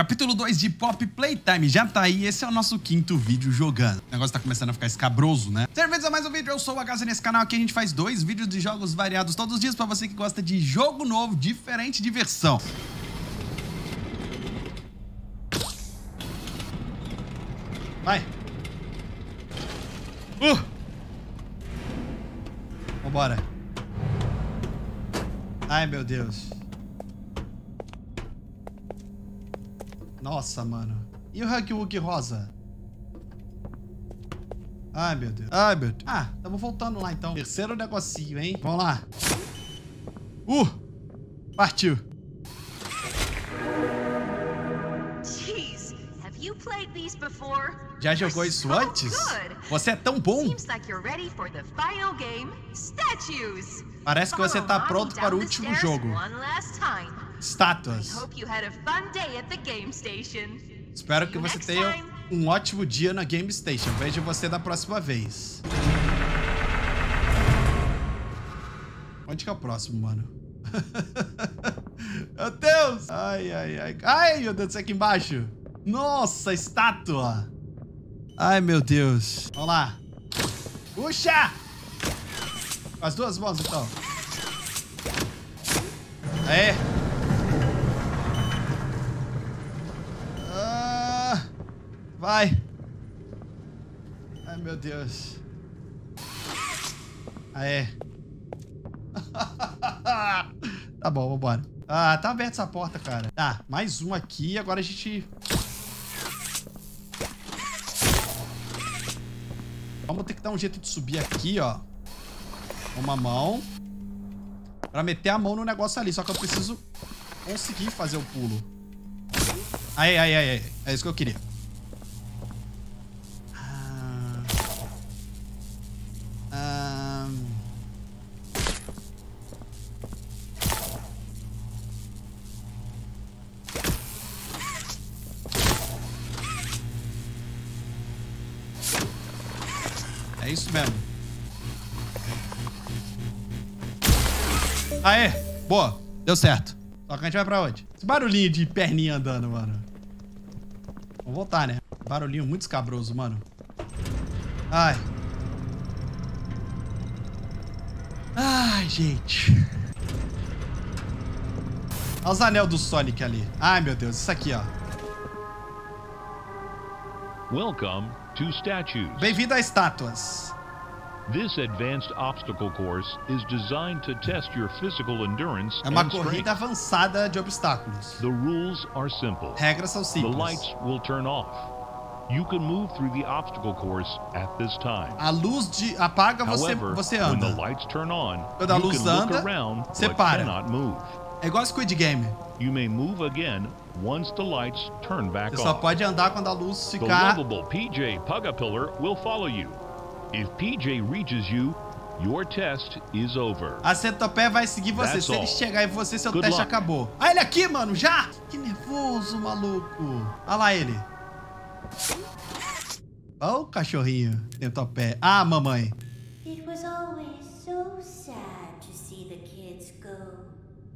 Capítulo 2 de Poppy Playtime já tá aí, esse é o nosso quinto vídeo jogando. O negócio tá começando a ficar escabroso, né? Sejam bem-vindos a mais um vídeo, eu sou o Hagazo e nesse canal aqui a gente faz 2 vídeos de jogos variados todos os dias pra você que gosta de jogo novo, diferente, diversão. Vai! Vambora! Ai, meu Deus! Nossa, mano. E o Huggy Wuggy rosa? Ai, meu Deus. Ai, meu Deus. Ah, estamos voltando lá, então. Terceiro negocinho, hein? Vamos lá. Partiu. Jeez, have you played these before? Já jogou isso antes? Você é tão bom. Parece que você está pronto para o último jogo. Estátuas. Espero que você tenha um ótimo dia na GameStation. Vejo você da próxima vez. Onde que é o próximo, mano? Meu Deus! Ai, ai, ai. Ai, meu Deus, isso aqui embaixo. Nossa, estátua. Ai, meu Deus. Vamos lá. Puxa! Com as duas mãos, então. Aê! Vai! Ai, meu Deus. Aê. Tá bom, vambora. Ah, tá aberta essa porta, cara. Tá, mais um aqui. Agora a gente... Vamos ter que dar um jeito de subir aqui, ó. Uma mão. Pra meter a mão no negócio ali. Só que eu preciso conseguir fazer o pulo. Aê, aê, aê. É isso que eu queria. É isso mesmo. Aê! Boa! Deu certo. Só que a gente vai pra onde? Esse barulhinho de perninha andando, mano. Vamos voltar, né? Barulhinho muito escabroso, mano. Ai. Ai, gente. Olha os anel do Sonic ali. Ai, meu Deus. Isso aqui, ó. Welcome. Bem-vindo a estátuas. É uma corrida avançada de obstáculos. Regras são simples. A luz apaga, você anda. Quando a luz anda, você para. É igual Squid Game. Você só pode andar quando a luz ficar... O lovable PJ Pug-a-Pillar will follow you. If PJ reaches you, your test is over. A centopéia vai seguir você. Se ele chegar em você, seu teste acabou. Ah, ele aqui, mano, já! Que nervoso, maluco. Olha lá ele. Olha o cachorrinho, centopéia. Ah, mamãe. It was always so sad to see the kids go.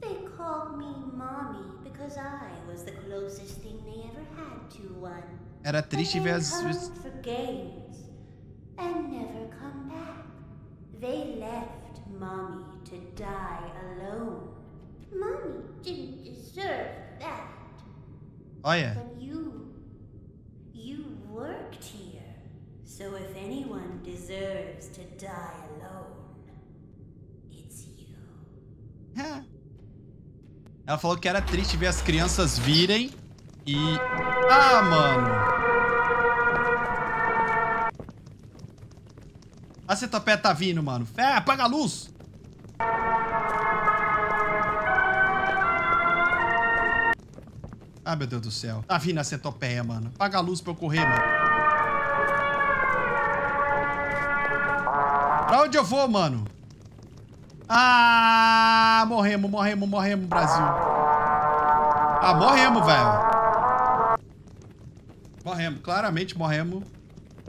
They called me mommy because I was the closest thing they ever had to one. Era triste ver as for games and never come back. They left mommy to die alone. Mommy didn't deserve that. Oh yeah. But you worked here. So if anyone deserves to die alone, it's you. Huh? Ela falou que era triste ver as crianças virem e... Ah, mano! A centopéia tá vindo, mano. Fé, apaga a luz! Ah, meu Deus do céu. Tá vindo a centopéia, mano. Apaga a luz pra eu correr, mano. Pra onde eu vou, mano? Ah, morremos, morremos, morremos, Brasil. Ah, morremos, velho. Morremos, claramente morremos.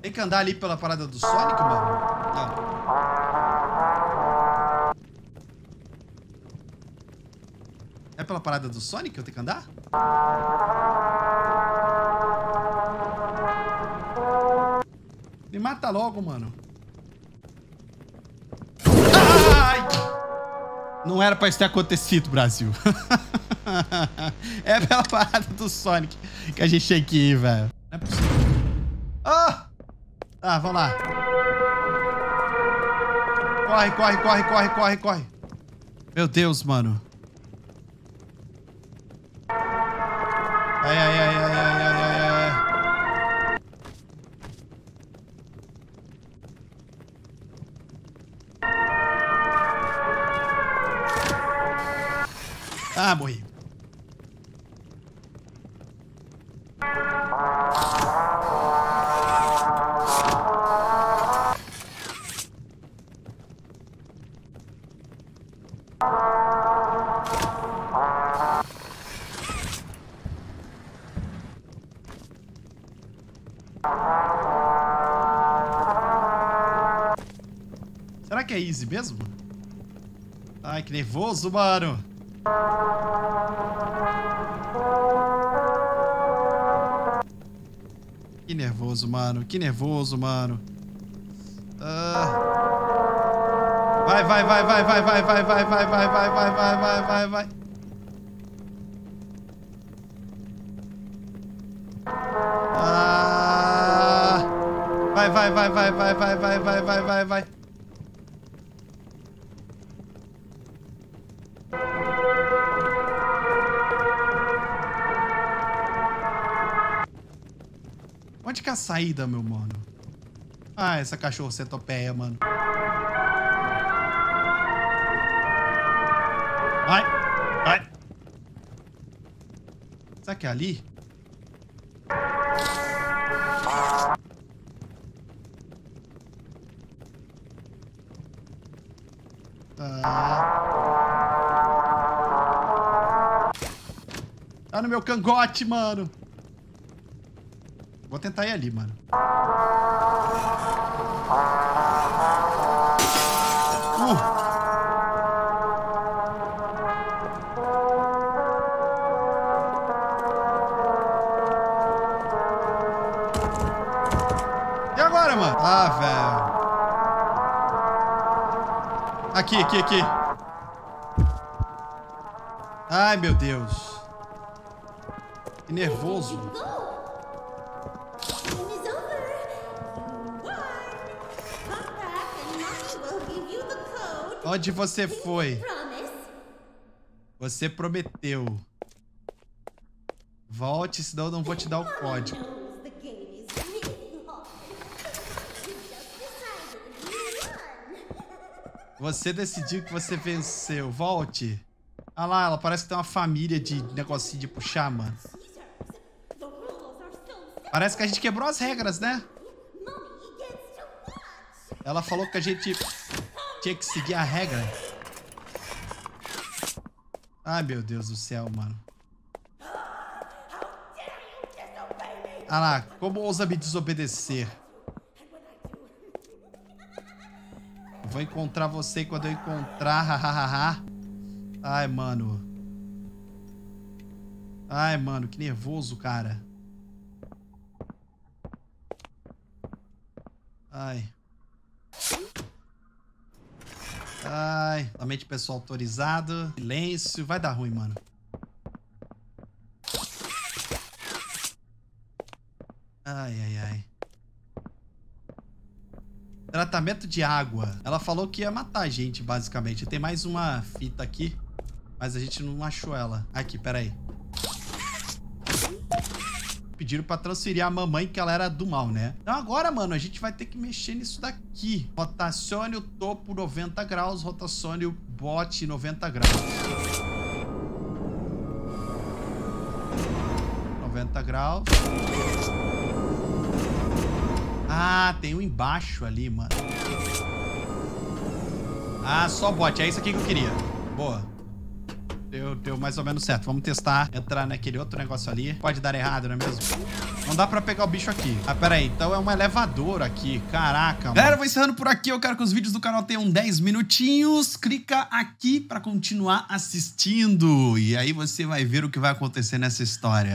Tem que andar ali pela parada do Sonic, mano. Não. É pela parada do Sonic que eu tenho que andar? mata logo, mano. Ai! Não era pra isso ter acontecido, Brasil. É pela parada do Sonic que a gente tem que ir, velho. Não é possível. Ah! Ah, vamos lá. Corre, corre, corre, corre, corre, corre. Meu Deus, mano. Ai, ai, ai, ai, ai, ai, ai, ai. Ah, morri. Será que é easy mesmo? Ai, que nervoso, mano. Que nervoso, mano. Que nervoso, mano. Ah. Vai, vai, vai, vai, vai, vai, vai, vai, vai, vai, vai, vai, vai, vai, vai, vai. Ah. Vai, vai, vai, vai, vai, vai, vai, vai, vai, vai, vai. Onde que é a saída, meu mano? Ah, essa cachorro centopeia, mano. Vai, vai. Será que é ali? Tá. Tá no meu cangote, mano. Vou tentar ir ali, mano. E agora, mano? Ah, velho. Aqui, aqui, aqui. Ai, meu Deus. Que nervoso. Onde você foi? Você prometeu. Volte, senão eu não vou te dar o código. Você decidiu que você venceu. Volte. Ah lá, ela parece que tem uma família de negocinho de puxar, mano. Parece que a gente quebrou as regras, né? Ela falou que a gente... tinha que seguir a regra. Ai, meu Deus do céu, mano. Ah lá, como ousa me desobedecer? Vou encontrar você quando eu encontrar. Hahaha. Ai, mano. Ai, mano, que nervoso, cara. Ai. Ai, somente pessoal autorizado. Silêncio. Vai dar ruim, mano. Ai, ai, ai. Tratamento de água. Ela falou que ia matar a gente, basicamente. Tem mais uma fita aqui, mas a gente não achou ela. Aqui, peraí. Pediram pra transferir a mamãe, que ela era do mal, né? Então agora, mano, a gente vai ter que mexer nisso daqui. Rotacione o topo 90 graus, rotacione o bote 90 graus. 90 graus. Ah, tem um embaixo ali, mano. Ah, só bote. É isso aqui que eu queria. Boa. Deu mais ou menos certo. Vamos testar. Entrar naquele outro negócio ali. Pode dar errado, não é mesmo? Não dá pra pegar o bicho aqui. Ah, pera aí. Então é um elevador aqui. Caraca, mano. Galera, eu vou encerrando por aqui. Eu quero que os vídeos do canal tenham 10 minutinhos. Clica aqui pra continuar assistindo. E aí você vai ver o que vai acontecer nessa história.